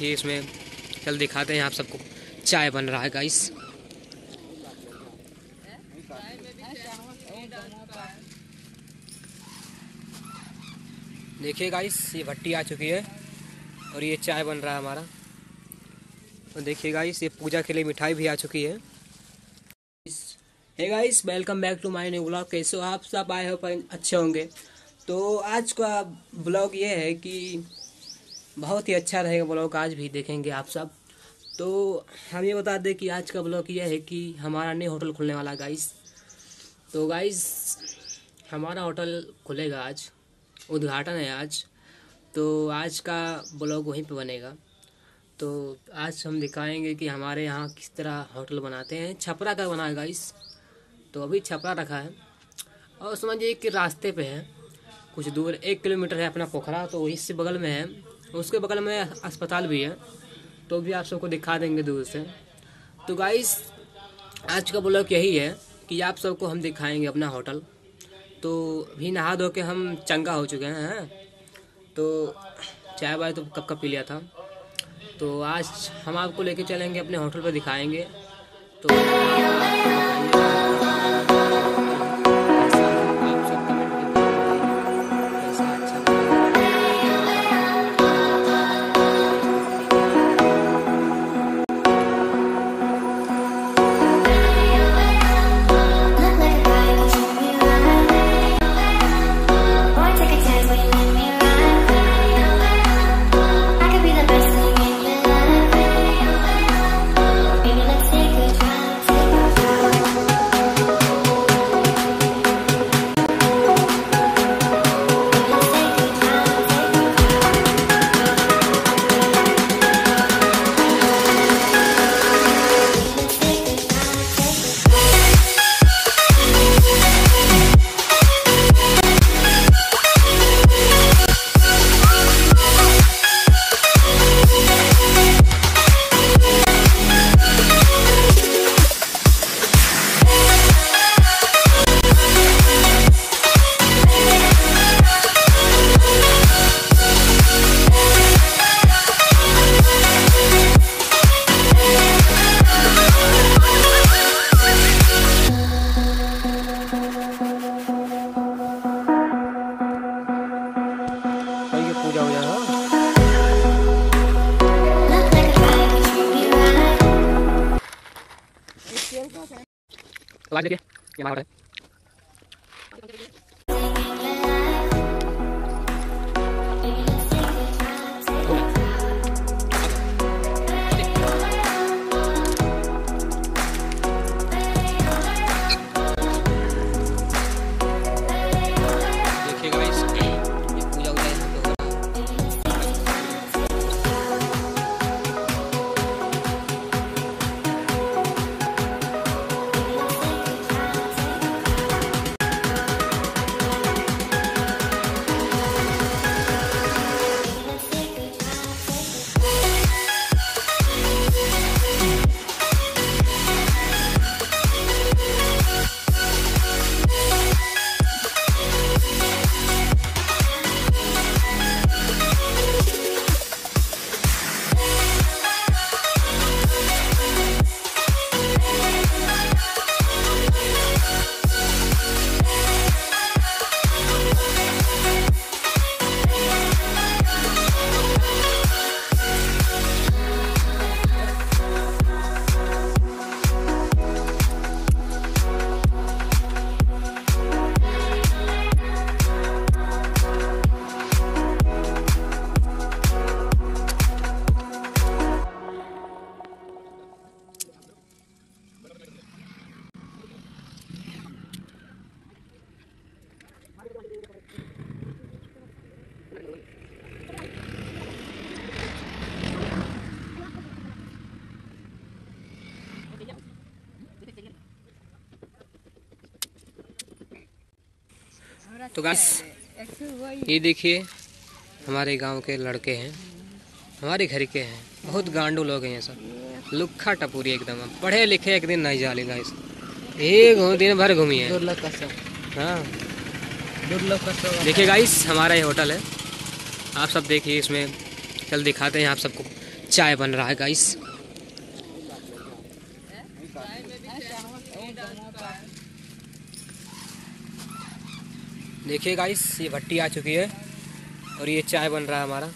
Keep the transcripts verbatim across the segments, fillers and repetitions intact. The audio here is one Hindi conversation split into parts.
ये इसमें चल दिखाते हैं आप सबको, चाय बन रहा है गाइस। देखिए गाइस ये भट्टी आ चुकी है और ये चाय बन रहा है हमारा। और देखिए गाइस ये पूजा के लिए मिठाई भी आ चुकी है। Hey guys welcome back to my new blog. कैसे हो आप सब? आए हो पर अच्छे होंगे। तो आज का ब्लॉग ये है कि बहुत ही अच्छा रहेगा ब्लॉग, आज भी देखेंगे आप सब। तो हम ये बता दें कि आज का ब्लॉग ये है कि हमारा नया होटल खुलने वाला गाइस। तो गाइस हमारा होटल खुलेगा आज, उद्घाटन है आज। तो आज का ब्लॉग वहीं पे बनेगा। तो आज हम दिखाएंगे कि हमारे यहाँ किस तरह होटल बनाते हैं। छपरा का बना है गाइस, तो अभी छपरा रखा है और समझिए कि रास्ते पे है, कुछ दूर एक किलोमीटर है अपना पोखरा, तो वहीं से बगल में है, उसके बगल में अस्पताल भी है, तो भी आप सबको दिखा देंगे दूर से। तो गाइस आज का ब्लॉग यही है कि आप सबको हम दिखाएंगे अपना होटल। तो अभी नहा धो के हम चंगा हो चुके हैं, हैं? तो चाय वाय तो कब का पी लिया था। तो आज हम आपको लेके चलेंगे अपने होटल पर, दिखाएंगे। तो लाइट देखिए क्या हो रहा है। तो गाइस ये देखिए हमारे गांव के लड़के हैं, हमारे घर के हैं, बहुत गांडू लोग हैं सब, लुखा टपूरी एकदम। पढ़े लिखे एक दिन नहीं जाले गाइस, एक दिन भर घूमी है। हाँ देखिए गाइस हमारा ये होटल है, आप सब देखिए इसमें। चल दिखाते हैं आप सबको, चाय बन रहा है गाइस। देखिए गाइस ये भट्टी आ चुकी है और ये चाय बन रहा है हमारा।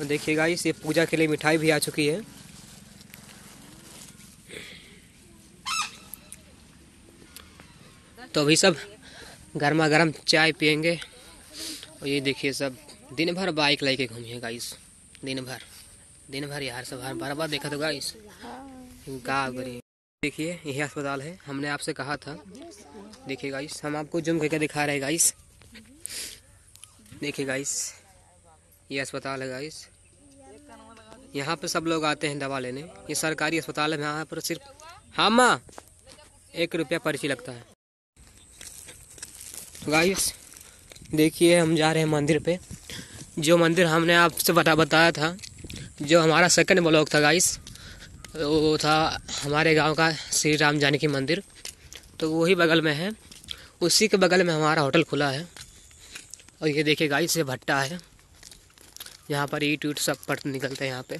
और देखिए गाइस ये पूजा के लिए मिठाई भी आ चुकी है। तो अभी सब गर्मा गर्म चाय पियेंगे। और ये देखिए सब दिन भर बाइक लेके घूमिए गाइस, दिन भर दिन भर यार सब हर बार बार देखा तो गाइस गाँव गरीब। देखिए यही अस्पताल है, हमने आपसे कहा था। देखिए गाइस हम आपको जूम करके दिखा रहे हैं गाइस। देखिए गाइस ये अस्पताल है गाइस, यहाँ पर सब लोग आते हैं दवा लेने। ये सरकारी अस्पताल है, यहाँ पर सिर्फ हाँ माँ एक रुपया पर्ची लगता है। तो गाइस देखिए हम जा रहे हैं मंदिर पे, जो मंदिर हमने आपसे बता बताया था। जो हमारा सेकंड ब्लॉग था गाइस वो था हमारे गांव का श्री राम जानकी मंदिर, तो वही बगल में है, उसी के बगल में हमारा होटल खुला है। और ये देखिए गाइस ये भट्टा है, यहाँ पर ईट वीट सब पट निकलते हैं यहाँ पे।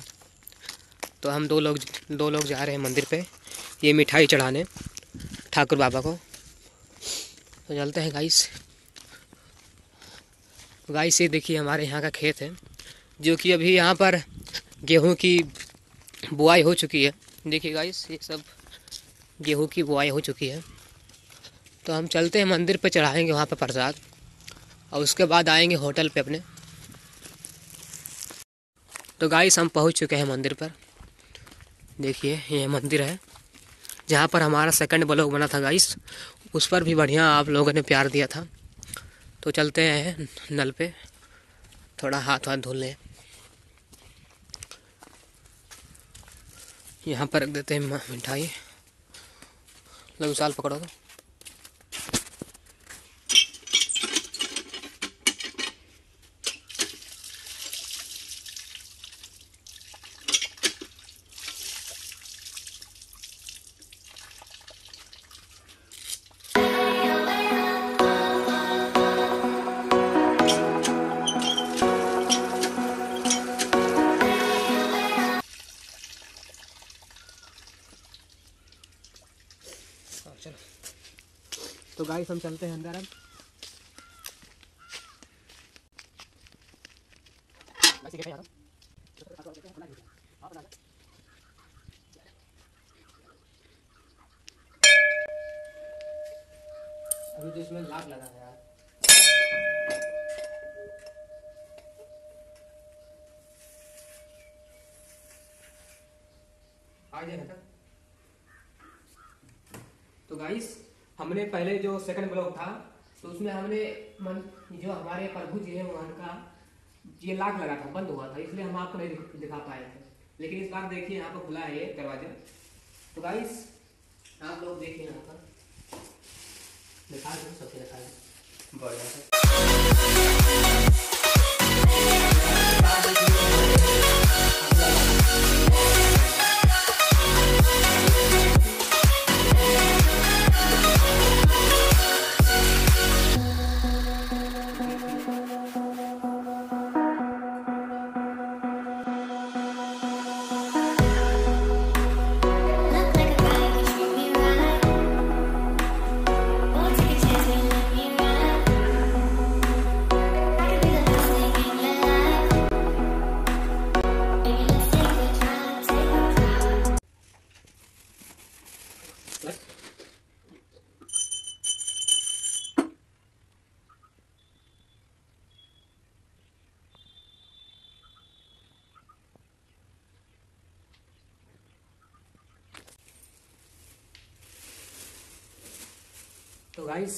तो हम दो लोग दो लोग जा रहे हैं मंदिर पे ये मिठाई चढ़ाने ठाकुर बाबा को। तो चलते हैं गाइस। गाइस ये देखिए हमारे यहाँ का खेत है, जो कि अभी यहाँ पर गेहूं की बुआई हो चुकी है। देखिए गाइस ये सब गेहूं की बुआई हो चुकी है। तो हम चलते हैं मंदिर पे, चढ़ाएंगे वहाँ पर प्रसाद और उसके बाद आएंगे होटल पे अपने। तो गाइस हम पहुँच चुके हैं मंदिर पर। देखिए ये मंदिर है जहाँ पर हमारा सेकंड ब्लॉग बना था गाइस, उस पर भी बढ़िया आप लोगों ने प्यार दिया था। तो चलते हैं नल पे थोड़ा हाथ हाथ धो लें। यहाँ पर रख देते हैं मिठाई, लग साल पकड़ो। तो तो गाइस हम चलते हैं अंदर। अब अभी तो इसमें लाभ लगा है यार। आ जाएगा। तो गाइस हमने पहले जो सेकंड ब्लॉग था तो उसमें हमने मन, जो हमारे प्रभु जी है उनका ये लाग लगा था, बंद हुआ था, इसलिए हम आपको नहीं दिखा पाए थे। लेकिन इस बार देखिए यहाँ पर खुला है ये दरवाजा। तो गाइस आप लोग देखिए यहाँ पर दिखा दो सबसे दिखा बढ़िया। तो गाइस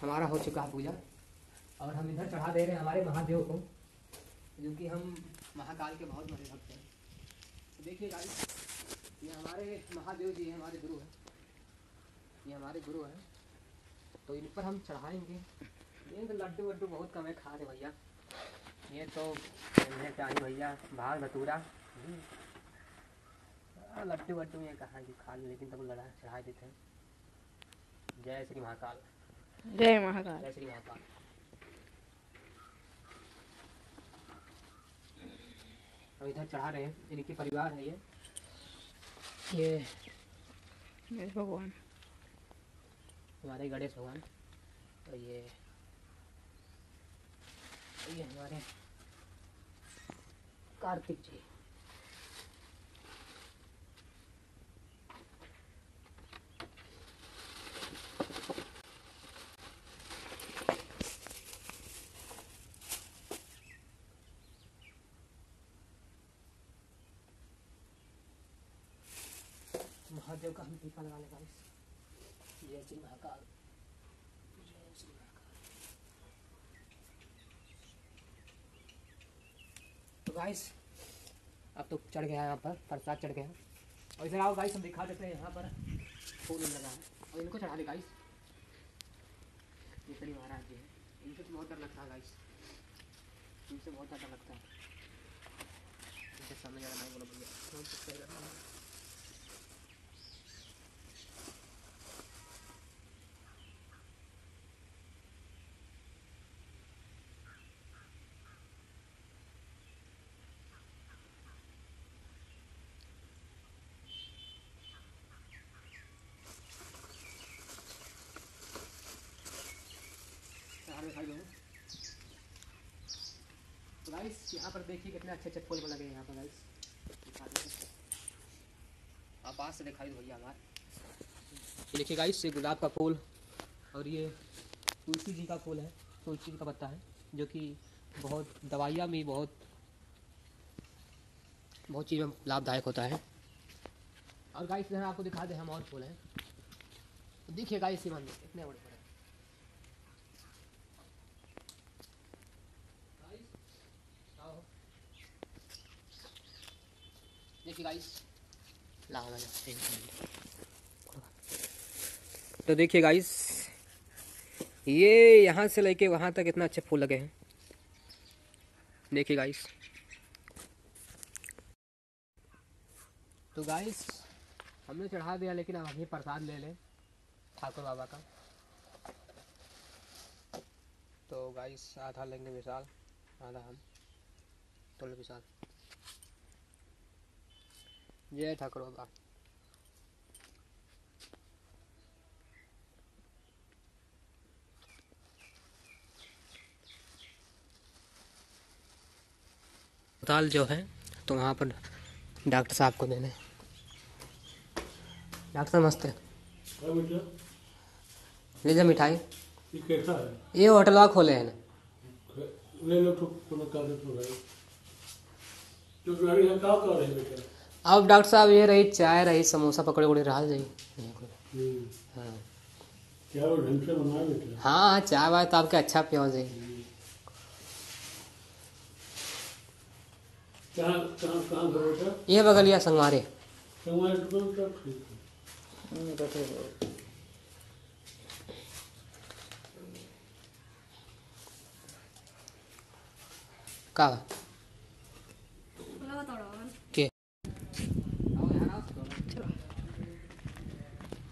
हमारा हो चुका है पूजा और हम इधर चढ़ा दे रहे हैं हमारे महादेव को, क्योंकि हम महाकाल के बहुत बड़े भक्त हैं। तो देखिए गाइस ये हमारे महादेव जी हैं, हमारे गुरु हैं, ये हमारे गुरु हैं। तो इन पर हम चढ़ाएंगे। ये तो लड्डू वड्डू बहुत कम है खा रहे भैया, ये तो चाहिए भैया भाग धतूरा लड्डू वड्डू ये कहा जी खा लो, लेकिन तब लड़ा चढ़ा देते हैं। जय श्री महाकाल, जय महाकाल, जय श्री महाकाल। और इधर चढ़ा रहे हैं। इनके परिवार है ये ये गणेश भगवान, हमारे गणेश भगवान। और ये ये हमारे कार्तिक जी। महादेव का हम टीका लगाने का इस जय श्री महाकाल। तो गाइस अब तो चढ़ गया यहाँ पर, प्रसाद चढ़ गया। और इधर आओ गाइस, हम दिखा देते हैं यहाँ पर फूल लगा है। और इनको चढ़ा दे गाइस, ये श्री महाराज जी है। इनसे बहुत डर लगता है गाइस, इनसे बहुत डर लगता है। इनसे सामने जाना नहीं बोला भैया। तो गाइस यहाँ पर देखिए कितने अच्छे अच्छे फूल लगे हैं यहाँ पर गाइस, दिखा देते हैं आप पास से दिखाई दो भैया हमारे। देखिए गाइस, ये गुलाब का फूल और ये तुलसी जी का फूल है, तुलसी जी का पत्ता है, जो कि बहुत दवाइयाँ में बहुत बहुत चीज़ में लाभदायक होता है। और गाइस यहाँ आपको दिखा दें हम और फूल हैं। देखिए गाइस, ये मंदिर कितने बड़े बड़े। देखिए गाइस, तो देखिए गाइस, ये यहाँ से लेके वहाँ तक इतना अच्छे फूल लगे हैं। देखिए गाइस, तो गाइस हमने चढ़ा दिया, लेकिन अब अभी प्रसाद ले लें ठाकुर बाबा का। तो गाइस आधा लेंगे विशाल, आधा हम तो ले विशाल। जय ठाकुर बाबा। अस्पताल जो है तो वहाँ पर डॉक्टर साहब को देने। डॉक्टर साहब नमस्ते, ले जा मिठाई। ये होटल वहाँ खोले हैं ना, ले लो तो तो अब डॉक्टर साहब ये रही चाय, रही समोसा पकौड़े उड़े रहा जाइए। हाँ हाँ, चाय वाय तो आपके अच्छा पियो जाइए। ये बगलिया संगवारे, का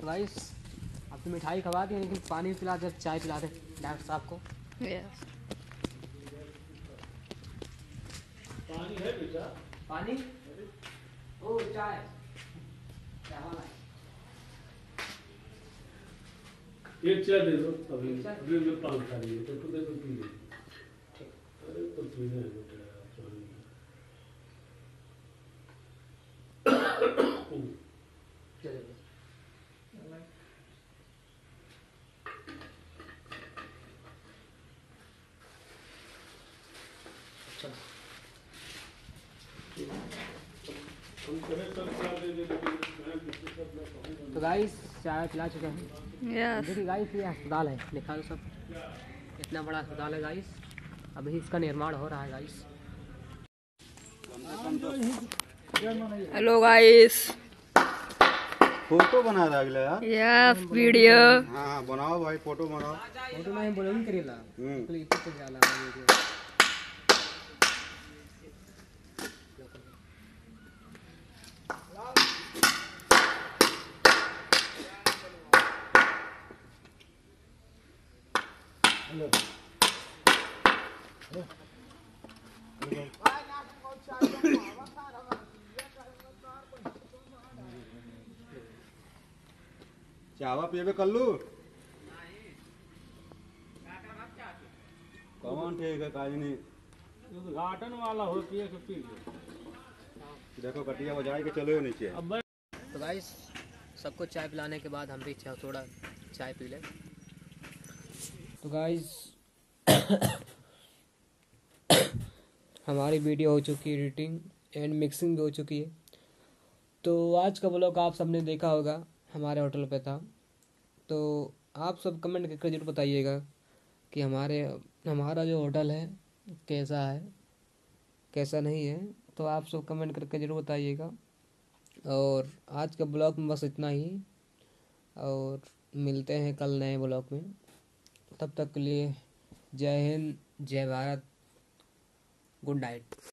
गाइस आप तो मिठाई खवा दी, लेकिन पानी पिला दे, चाय पिला दे डॉक्टर साहब को। yes. पानी है बेटा, पानी ओ चाय एक चाय दे दो। अभी अभी मैं पानी खा रही है तो तू दे दो, पी ले। अरे तो पीना है बेटा गाइस, चाय पिला चुके हैं। yes. देखिए गाइस, ये अस्पताल है, लिखा लो सब, इतना बड़ा अस्पताल है गाइस। अभी इसका निर्माण हो रहा है गाइस। हेलो गाइस, फोटो बना रहा अगला यार। यस वीडियो, हां बनाओ भाई, फोटो बनाओ। फोटो नहीं बोलूं करेला, क्लिप पे डाला वीडियो। हेलो हेलो, चावा पीबे कल्लू कौन ठीक है काजनी घाटन वाला हो पिए के पी देखो कटिया बजाए के चलो नीचे। अब तो गाइस सबको चाय पिलाने के बाद हम भी थोड़ा चाय पी ले। तो गाइस हमारी वीडियो हो चुकी है एडिटिंग एंड मिक्सिंग भी हो चुकी है। तो आज का व्लॉग आप सबने देखा होगा, हमारे होटल पे था। तो आप सब कमेंट करके जरूर बताइएगा कि हमारे हमारा जो होटल है कैसा है कैसा नहीं है, तो आप सब कमेंट करके ज़रूर बताइएगा। और आज के ब्लॉग में बस इतना ही, और मिलते हैं कल नए ब्लॉग में। तब तक के लिए जय हिंद, जय भारत, गुड नाइट।